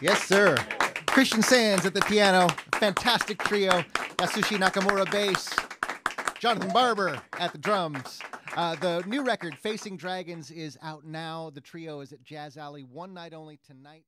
Yes, sir. Christian Sands at the piano, a fantastic trio. Yasushi Nakamura bass, Jonathan Barber at the drums. The new record, Facing Dragons, is out now. The trio is at Jazz Alley one night only tonight.